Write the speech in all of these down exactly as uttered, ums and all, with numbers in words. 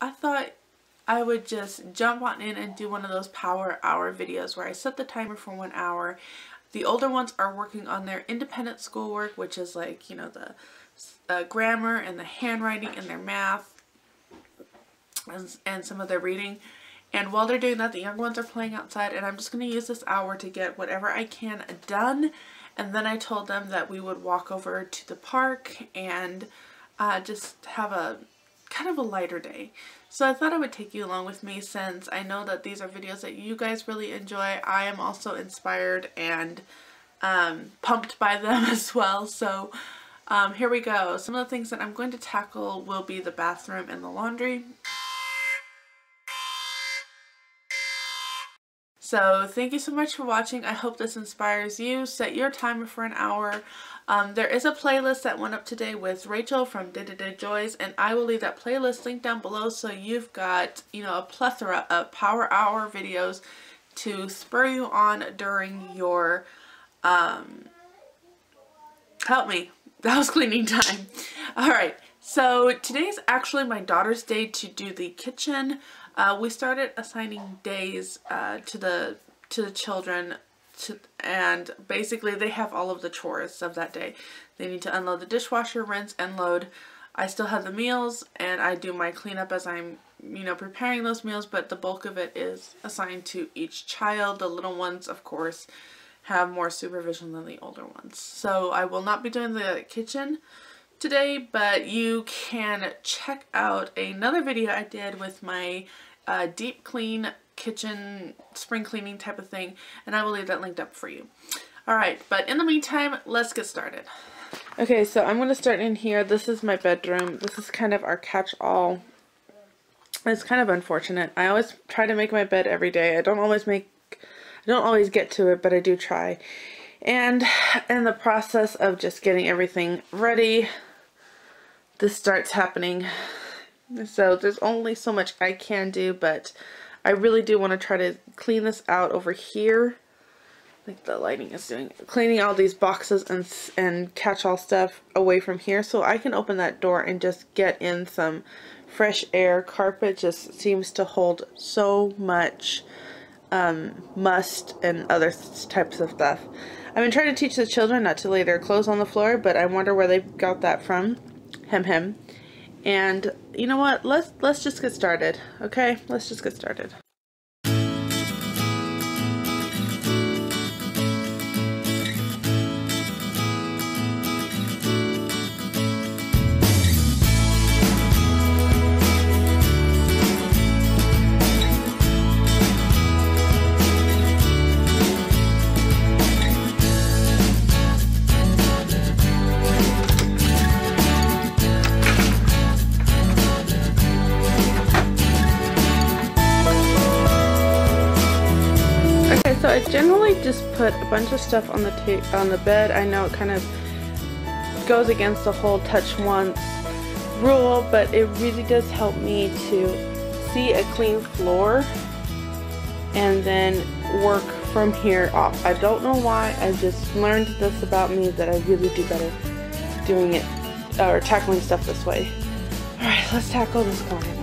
I thought I would just jump on in and do one of those power hour videos where I set the timer for one hour. The older ones are working on their independent schoolwork, which is like, you know, the uh, grammar and the handwriting and their math and, and some of their reading. And while they're doing that, the young ones are playing outside, and I'm just going to use this hour to get whatever I can done. And then I told them that we would walk over to the park and uh, just have a kind of a lighter day. So I thought I would take you along with me, since I know that these are videos that you guys really enjoy. I am also inspired and um, pumped by them as well. So um, here we go. Some of the things that I'm going to tackle will be the bathroom and the laundry. So thank you so much for watching. I hope this inspires you. Set your timer for an hour. Um, there is a playlist that went up today with Rachel from Day to Day Joys, and I will leave that playlist linked down below, so you've got, you know, a plethora of power hour videos to spur you on during your, um, help me, that was cleaning time. Alright, so today's actually my daughter's day to do the kitchen. Uh, we started assigning days uh, to the to the children, to, and basically they have all of the chores of that day. They need to unload the dishwasher, rinse, and load. I still have the meals, and I do my cleanup as I'm, you know, preparing those meals, but the bulk of it is assigned to each child. The little ones, of course, have more supervision than the older ones. So I will not be doing the kitchen today, but you can check out another video I did with my Uh, deep clean kitchen spring cleaning type of thing, and I will leave that linked up for you. Alright, but in the meantime, let's get started. Okay, so I'm going to start in here. This is my bedroom. This is kind of our catch-all. It's kind of unfortunate. I always try to make my bed every day. I don't always make I don't always get to it, but I do try. And in the process of just getting everything ready, this starts happening. So there's only so much I can do, but I really do want to try to clean this out over here. I think the lighting is doing it. Cleaning all these boxes and, and catch-all stuff away from here, so I can open that door and just get in some fresh air. Carpet just seems to hold so much um, must and other types of stuff. I've been trying to teach the children not to lay their clothes on the floor, but I wonder where they got that from. Hem hem. And you know what? Let's let's just get started. Okay, let's just get started. Just put a bunch of stuff on the ta on the bed. I know it kind of goes against the whole touch once rule, but it really does help me to see a clean floor and then work from here off. I don't know why, I just learned this about me, that I really do better doing it or tackling stuff this way. Alright, let's tackle this corner now.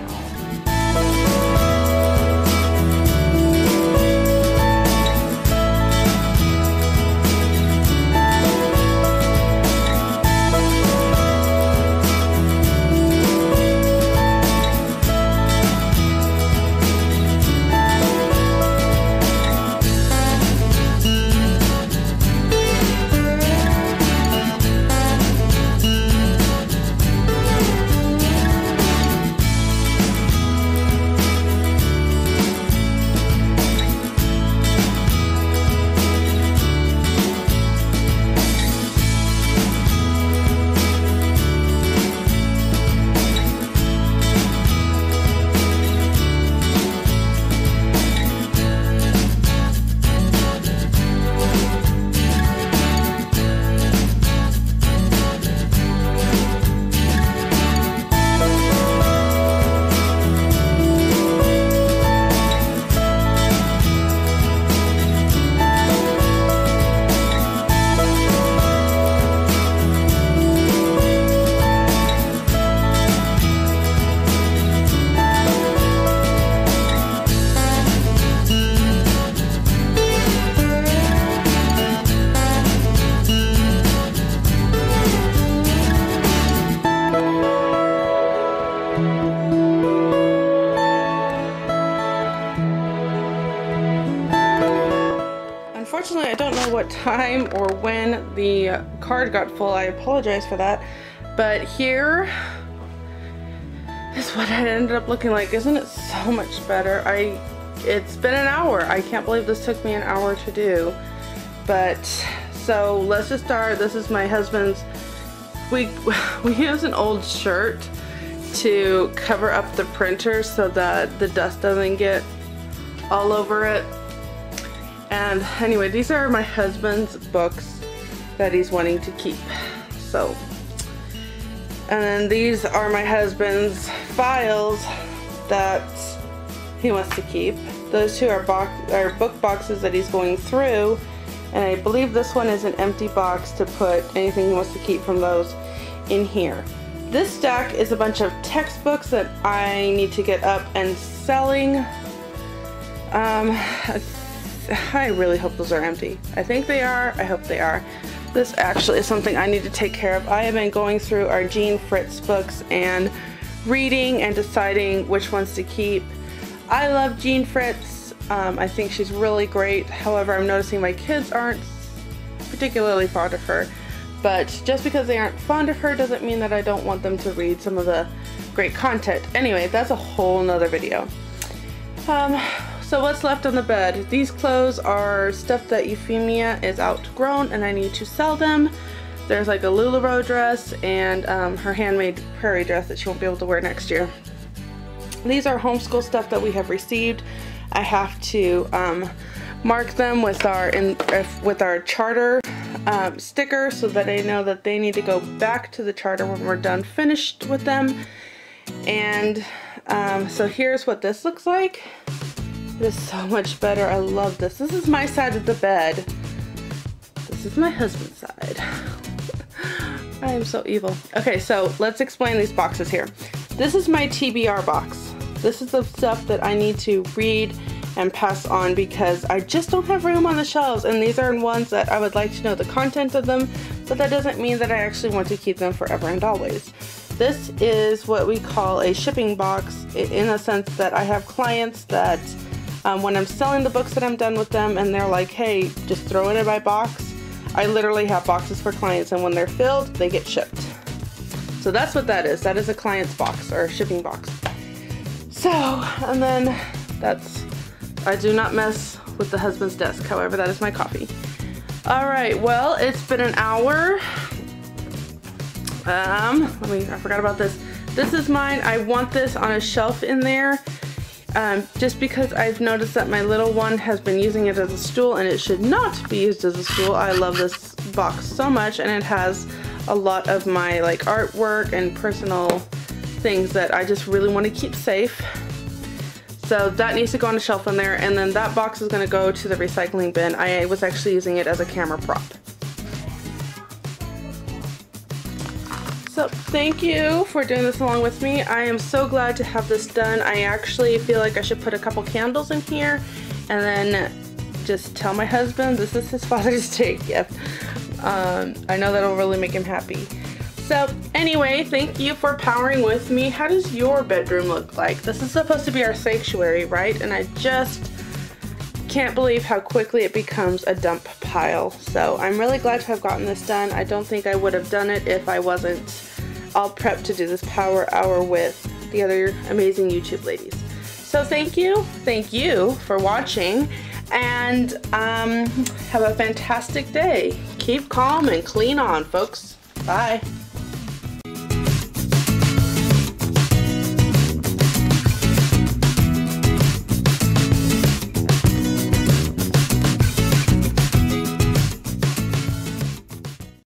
I don't know what time or when the card got full. I apologize for that. But here is what it ended up looking like. Isn't it so much better? I, it's been an hour. I can't believe this took me an hour to do. But so let's just start. This is my husband's. We, we use an old shirt to cover up the printer so that the dust doesn't get all over it. And anyway, these are my husband's books that he's wanting to keep. So, and then these are my husband's files that he wants to keep. Those two are, box, are book boxes that he's going through. And I believe this one is an empty box to put anything he wants to keep from those in here. This stack is a bunch of textbooks that I need to get up and selling. Um, I really hope those are empty. I think they are. I hope they are. This actually is something I need to take care of. I have been going through our Jean Fritz books and reading and deciding which ones to keep. I love Jean Fritz. Um, I think she's really great. However, I'm noticing my kids aren't particularly fond of her. But just because they aren't fond of her doesn't mean that I don't want them to read some of the great content. Anyway, that's a whole nother video. Um, so what's left on the bed? These clothes are stuff that Euphemia is outgrown and I need to sell them. There's like a LuLaRoe dress and um, her handmade prairie dress that she won't be able to wear next year. These are homeschool stuff that we have received. I have to um, mark them with our in, with our charter um, sticker so that I know that they need to go back to the charter when we're done finished with them. And um, so here's what this looks like. It is so much better. I love this. This is my side of the bed. This is my husband's side. I am so evil. Okay, so let's explain these boxes here. This is my T B R box. This is the stuff that I need to read and pass on because I just don't have room on the shelves, and these are ones that I would like to know the content of them, but that doesn't mean that I actually want to keep them forever and always. This is what we call a shipping box, in the sense that I have clients that um, when I'm selling the books that I'm done with them and they're like, hey, just throw it in my box. I literally have boxes for clients, and when they're filled, they get shipped. So that's what that is. That is a client's box or a shipping box. So, and then that's, I do not mess with the husband's desk. However, that is my coffee. All right, well, it's been an hour. Um, let me, I forgot about this. This is mine. I want this on a shelf in there um, just because I've noticed that my little one has been using it as a stool, and it should not be used as a stool. I love this box so much, and it has a lot of my like artwork and personal things that I just really want to keep safe. So that needs to go on a shelf in there, and then that box is going to go to the recycling bin. I was actually using it as a camera prop. So thank you for doing this along with me. I am so glad to have this done. I actually feel like I should put a couple candles in here and then just tell my husband this is his Father's Day gift. Um, I know that'll really make him happy. So anyway, thank you for powering with me. How does your bedroom look like? This is supposed to be our sanctuary, right? And I just can't believe how quickly it becomes a dump pile. So I'm really glad to have gotten this done. I don't think I would have done it if I wasn't all prepped to do this power hour with the other amazing YouTube ladies. So thank you. Thank you for watching. And um, have a fantastic day. Keep calm and clean on, folks. Bye.